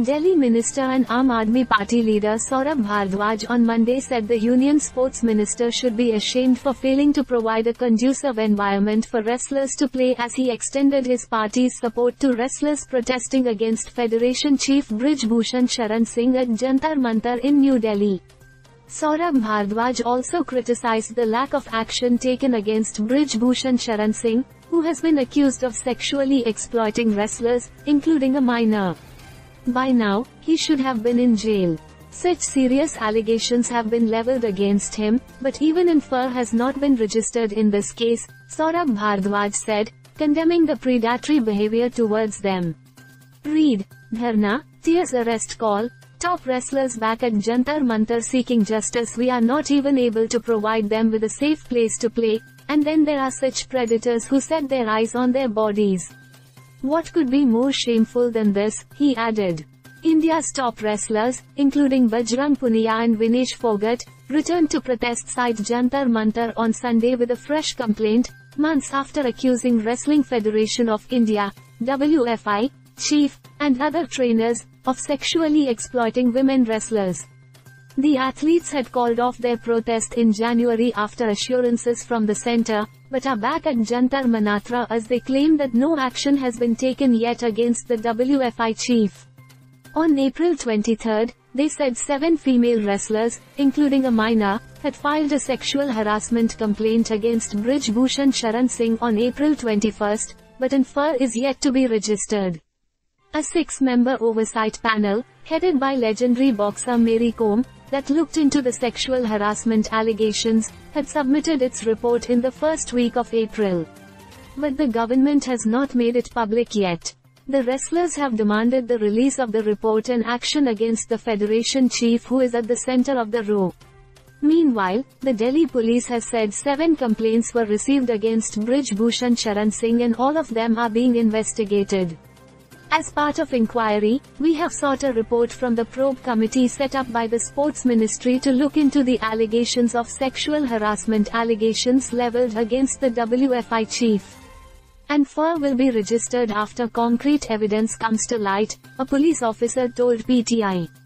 Delhi Minister and Aam Aadmi Party leader Saurabh Bhardwaj on Monday said the Union Sports Minister should be ashamed for failing to provide a conducive environment for wrestlers to play as he extended his party's support to wrestlers protesting against Federation Chief Brij Bhushan Sharan Singh at Jantar Mantar in New Delhi. Saurabh Bhardwaj also criticized the lack of action taken against Brij Bhushan Sharan Singh, who has been accused of sexually exploiting wrestlers, including a minor. By now, he should have been in jail. Such serious allegations have been leveled against him, but even infar has not been registered in this case, Saurabh Bhardwaj said, condemning the predatory behavior towards them. Read, Dharna, Tears Arrest Call, Top Wrestlers Back at Jantar Mantar Seeking Justice. We are not even able to provide them with a safe place to play, and then there are such predators who set their eyes on their bodies. What could be more shameful than this, he added. India's top wrestlers, including Bajrang Punia and Vinesh Phogat, returned to protest site Jantar Mantar on Sunday with a fresh complaint, months after accusing Wrestling Federation of India, WFI, chief, and other trainers, of sexually exploiting women wrestlers. The athletes had called off their protest in January after assurances from the centre, but are back at Jantar Mantar as they claim that no action has been taken yet against the WFI chief. On April 23, they said 7 female wrestlers, including a minor, had filed a sexual harassment complaint against Brij Bhushan Sharan Singh on April 21, but an FIR is yet to be registered. A 6-member oversight panel, headed by legendary boxer Mary Kom, that looked into the sexual harassment allegations, had submitted its report in the first week of April. But the government has not made it public yet. The wrestlers have demanded the release of the report and action against the Federation Chief, who is at the center of the row. Meanwhile, the Delhi police has said 7 complaints were received against Brij Bhushan Sharan Singh and all of them are being investigated. As part of inquiry, we have sought a report from the probe committee set up by the Sports Ministry to look into the allegations of sexual harassment levelled against the WFI chief. An FIR will be registered after concrete evidence comes to light, a police officer told PTI.